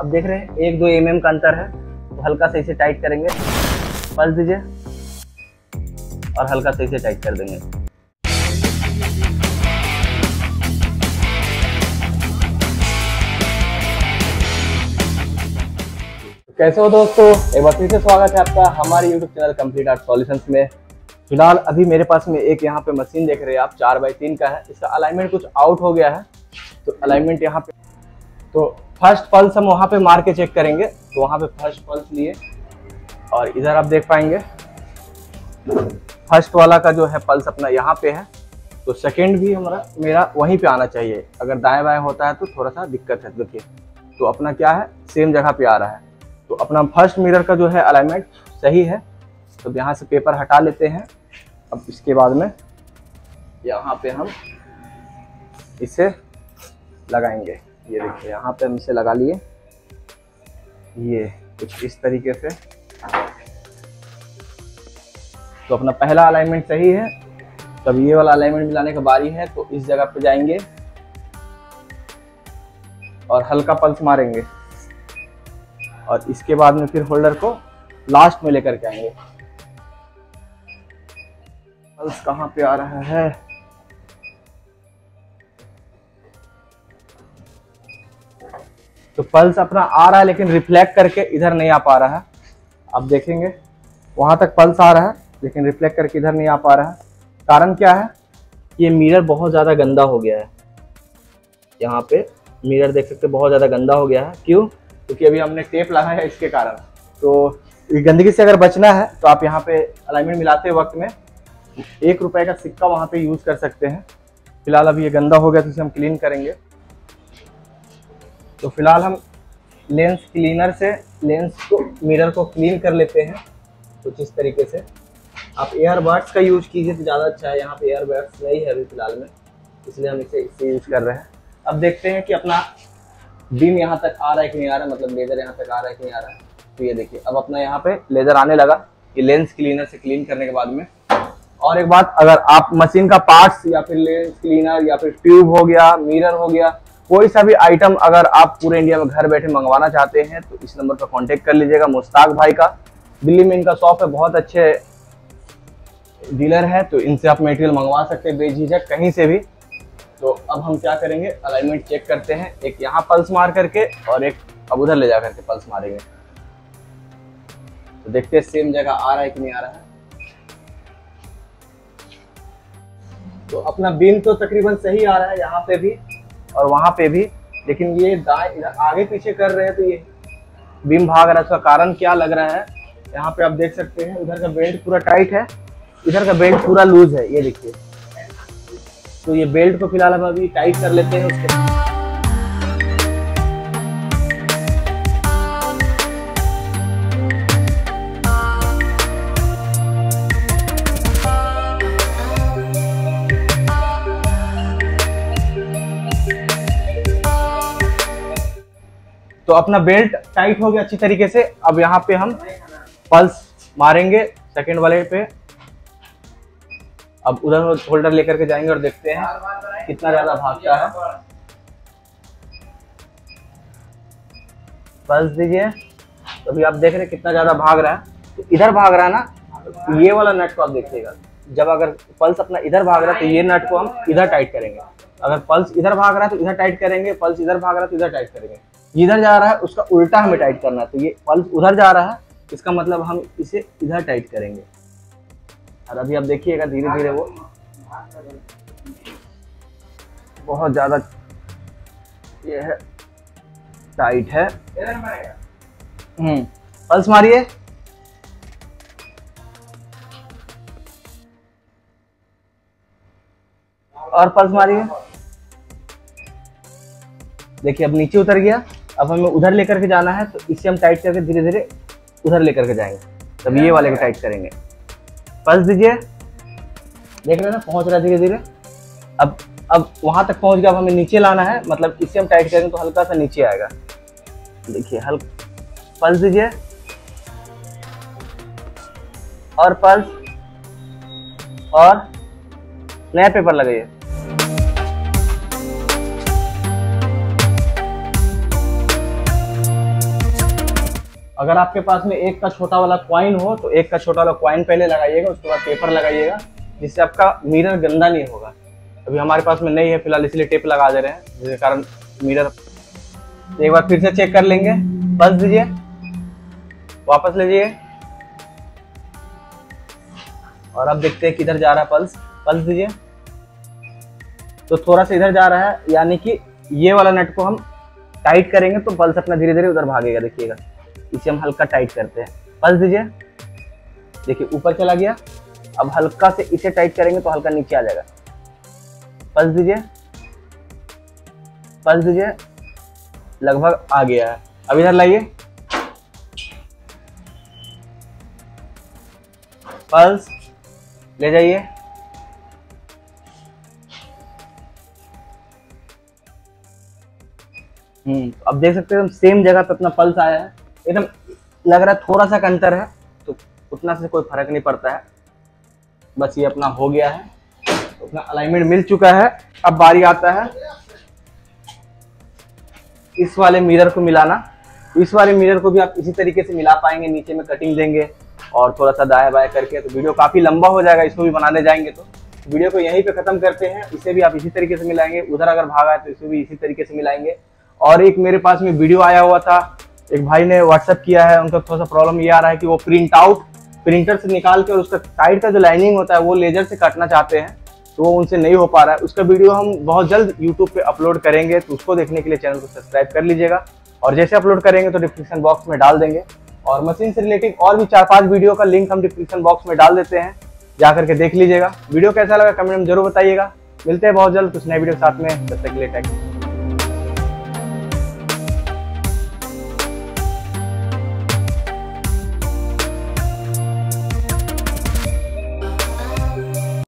अब देख रहे हैं 1-2 mm का अंतर है, तो हल्का से इसे टाइट करेंगे, पल्स दीजिए और हल्का से इसे टाइट कर देंगे। कैसे हो दोस्तों, एक बार फिर से स्वागत है आपका हमारे YouTube channel complete art solutions में। फिलहाल अभी मेरे पास में एक यहाँ पे मशीन देख रहे हैं आप, 4x3 का है, इसका अलाइनमेंट कुछ आउट हो गया है, तो अलाइनमेंट यहाँ पे, तो फर्स्ट पल्स हम वहाँ पे मार के चेक करेंगे। तो वहाँ पे फर्स्ट पल्स लिए और इधर आप देख पाएंगे फर्स्ट वाला का जो है पल्स अपना यहाँ पे है, तो सेकेंड भी हमारा मेरा वहीं पे आना चाहिए। अगर दाएँ बाएँ होता है तो थोड़ा सा दिक्कत है, देखिए तो अपना क्या है सेम जगह पे आ रहा है। तो अपना फर्स्ट मिरर का जो है अलाइनमेंट सही है, तो यहाँ से पेपर हटा लेते हैं। अब इसके बाद में यहाँ पे हम इसे लगाएंगे, ये देखिए यहाँ पे हम इसे लगा लिए, ये कुछ इस तरीके से। तो अपना पहला अलाइनमेंट सही है, तब ये वाला अलाइनमेंट मिलाने का बारी है। तो इस जगह पे जाएंगे और हल्का पल्स मारेंगे और इसके बाद में फिर होल्डर को लास्ट में लेकर के आएंगे। पल्स कहाँ पे आ रहा है, तो पल्स अपना आ रहा है लेकिन रिफ्लेक्ट करके इधर नहीं आ पा रहा है। आप देखेंगे वहां तक पल्स आ रहा है लेकिन रिफ्लेक्ट करके इधर नहीं आ पा रहा है। कारण क्या है, ये मिरर बहुत ज्यादा गंदा हो गया है, यहाँ पे मिरर देख सकते बहुत ज्यादा गंदा हो गया है। क्यों? क्योंकि अभी हमने टेप लगाया है इसके कारण। तो गंदगी से अगर बचना है तो आप यहाँ पे अलाइनमेंट मिलाते वक्त में 1 रुपए का सिक्का वहाँ पे यूज कर सकते हैं। फिलहाल अभी ये गंदा हो गया तो इसे हम क्लीन करेंगे। तो फिलहाल हम लेंस क्लीनर से लेंस को मिरर को क्लीन कर लेते हैं कुछ इस तरीके से। आप एयरबड्स का यूज कीजिए तो ज़्यादा अच्छा है, यहाँ पे एयरबड्स नहीं है अभी फिलहाल में, इसलिए हम इसे यूज कर रहे हैं। अब देखते हैं कि अपना बीम यहाँ तक आ रहा है कि नहीं आ रहा है, मतलब लेजर यहाँ तक आ रहा है कि नहीं आ रहा है। तो ये देखिए अब अपना यहाँ पे लेजर आने लगा, ये लेंस क्लीनर से क्लीन करने के बाद में। और एक बात, अगर आप मशीन का पार्ट्स या फिर लेंस क्लीनर या फिर ट्यूब हो गया, मिरर हो गया, कोई सा भी आइटम अगर आप पूरे इंडिया में घर बैठे मंगवाना चाहते हैं तो इस नंबर पर कॉन्टेक्ट कर लीजिएगा मुश्ताक भाई का। दिल्ली में इनका शॉप है, बहुत अच्छे डीलर है, तो इनसे आप मेटेरियल मंगवा सकते हैं बेझिझक कहीं से भी। तो अब हम क्या करेंगे, अलाइनमेंट चेक करते हैं, एक यहाँ पल्स मार करके और एक अब उधर ले जा करके पल्स मारेंगे। तो देखते हैं सेम जगह आ रहा है कि नहीं आ रहा है। तो अपना बीम तो तकरीबन सही आ रहा है यहाँ पे भी और वहाँ पे भी, लेकिन ये दाएं आगे पीछे कर रहे हैं तो ये बीम भाग रहा है। उसका कारण क्या लग रहा है, यहाँ पे आप देख सकते हैं उधर का बेल्ट पूरा टाइट है, इधर का बेल्ट पूरा लूज है, ये देखिए। तो ये बेल्ट को फिलहाल हम अभी टाइट कर लेते हैं उसके। तो अपना बेल्ट टाइट हो गया अच्छी तरीके से। अब यहाँ पे हम पल्स मारेंगे सेकंड वाले पे, अब उधर होल्डर लेकर के जाएंगे और देखते हैं कितना ज्यादा भागता है। पल्स दीजिए, अभी आप देख रहे हैं कितना ज्यादा भाग रहा है। तो इधर भाग रहा है ना, ये वाला नट को आप देखिएगा, जब अगर पल्स अपना इधर भाग रहा है तो ये नट को हम इधर टाइट करेंगे, अगर पल्स इधर भाग रहा है तो इधर टाइट करेंगे, पल्स इधर भाग रहा है तो इधर टाइट करेंगे। इधर जा रहा है उसका उल्टा हमें टाइट करना है, तो ये पल्स उधर जा रहा है, इसका मतलब हम इसे इधर टाइट करेंगे। और अभी आप देखिएगा धीरे धीरे वो बहुत ज्यादा ये है टाइट है। पल्स मारिए, और पल्स मारिए, देखिए अब नीचे उतर गया। अब हमें उधर लेकर के जाना है, तो इसे हम टाइट करके धीरे धीरे उधर लेकर के जाएंगे, तब ये वाले को टाइट करेंगे। पल्स दीजिए, देख रहे हैं ना पहुंच रहा है धीरे धीरे। अब वहां तक पहुंच गया, अब हमें नीचे लाना है, मतलब इसे हम टाइट करेंगे तो हल्का सा नीचे आएगा, देखिए हल्का। पल्स दीजिए और पल्स, और नया पेपर लगाइए। अगर आपके पास में एक का छोटा वाला कॉइन हो तो एक का छोटा वाला कॉइन पहले लगाइएगा, उसके बाद पेपर लगाइएगा, जिससे आपका मिरर गंदा नहीं होगा। अभी हमारे पास में नहीं है फिलहाल, इसलिए टेप लगा दे रहे हैं, जिसके कारण मिरर। एक बार फिर से चेक कर लेंगे, बस दीजिए, वापस लीजिए और अब देखते हैं किधर जा रहा है पल्स। पल्स दीजिए तो थोड़ा सा इधर जा रहा है, यानी कि ये वाला नट को हम टाइट करेंगे तो पल्स अपना धीरे धीरे उधर भागेगा। देखिएगा, इसे हम हल्का टाइट करते हैं, पल्स दीजिए, देखिए ऊपर चला गया। अब हल्का से इसे टाइट करेंगे तो हल्का नीचे आ जाएगा। पल्स दीजिए, पल्स दीजिए, लगभग आ गया है। अब इधर लाइए, पल्स ले जाइए, अब देख सकते हैं हम सेम जगह पे अपना पल्स आया है। एकदम लग रहा है थोड़ा सा अंतर है, तो उतना से कोई फर्क नहीं पड़ता है, बस ये अपना हो गया है, अपना अलाइनमेंट मिल चुका है। अब बारी आता है इस वाले मिरर को मिलाना। इस वाले मिरर को भी आप इसी तरीके से मिला पाएंगे, नीचे में कटिंग देंगे और थोड़ा सा दाएं बाएं करके, तो वीडियो काफ़ी लंबा हो जाएगा इसको भी बनाने जाएंगे। तो वीडियो को यहीं पे ख़त्म करते हैं। इसे भी आप इसी तरीके से मिलाएंगे, उधर अगर भागा है तो इसे भी इसी तरीके से मिलाएंगे। और एक मेरे पास में वीडियो आया हुआ था, एक भाई ने व्हाट्सअप किया है, उनका थोड़ा सा प्रॉब्लम ये आ रहा है कि वो प्रिंट आउट प्रिंटर से निकाल के और उसका साइड का जो लाइनिंग होता है वो लेजर से काटना चाहते हैं, तो वो उनसे नहीं हो पा रहा है। उसका वीडियो हम बहुत जल्द यूट्यूब पे अपलोड करेंगे, तो उसको देखने के लिए चैनल को सब्सक्राइब कर लीजिएगा, और जैसे अपलोड करेंगे तो डिस्क्रिप्शन बॉक्स में डाल देंगे। और मशीन से रिलेटेड और भी 4-5 वीडियो का लिंक हम डिस्क्रिप्शन बॉक्स में डाल देते हैं, जा करके देख लीजिएगा। वीडियो कैसा लगा कमेंट में जरूर बताइएगा। मिलते हैं बहुत जल्द कुछ नए वीडियो के साथ में, तब तक के लिए थैंक यू।